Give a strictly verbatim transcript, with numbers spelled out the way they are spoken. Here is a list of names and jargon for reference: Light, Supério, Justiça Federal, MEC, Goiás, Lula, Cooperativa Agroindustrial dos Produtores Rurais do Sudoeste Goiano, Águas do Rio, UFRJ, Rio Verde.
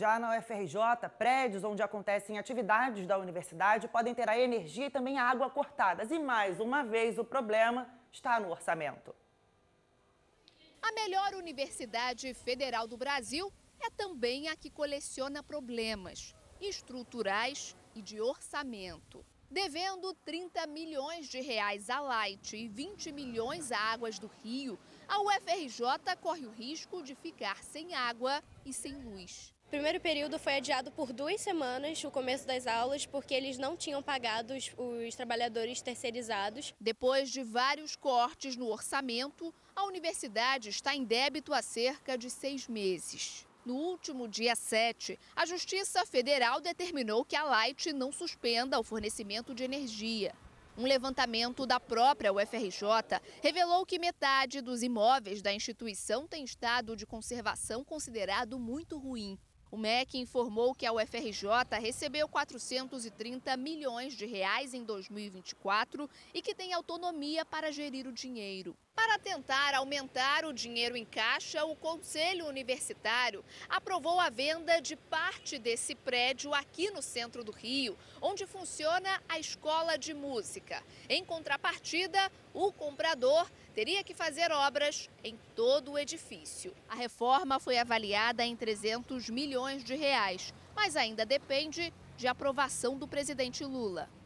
Já na U F R J, prédios onde acontecem atividades da universidade podem ter a energia e também a água cortadas. E mais uma vez o problema está no orçamento. A melhor universidade federal do Brasil é também a que coleciona problemas estruturais e de orçamento. Devendo trinta milhões de reais à Light e vinte milhões a Águas do Rio, a U F R J corre o risco de ficar sem água e sem luz. O primeiro período foi adiado por duas semanas, o começo das aulas, porque eles não tinham pagado os, os trabalhadores terceirizados. Depois de vários cortes no orçamento, a universidade está em débito há cerca de seis meses. No último dia sete, a Justiça Federal determinou que a Light não suspenda o fornecimento de energia. Um levantamento da própria U F R J revelou que metade dos imóveis da instituição tem estado de conservação considerado muito ruim. O M E C informou que a U F R J recebeu quatrocentos e trinta milhões de reais em dois mil e vinte e quatro e que tem autonomia para gerir o dinheiro. Para tentar aumentar o dinheiro em caixa, o Conselho Universitário aprovou a venda de parte desse prédio aqui no centro do Rio, onde funciona a escola de música. Em contrapartida, o comprador teria que fazer obras em todo o edifício. A reforma foi avaliada em trezentos milhões de reais, mas ainda depende de aprovação do presidente Lula.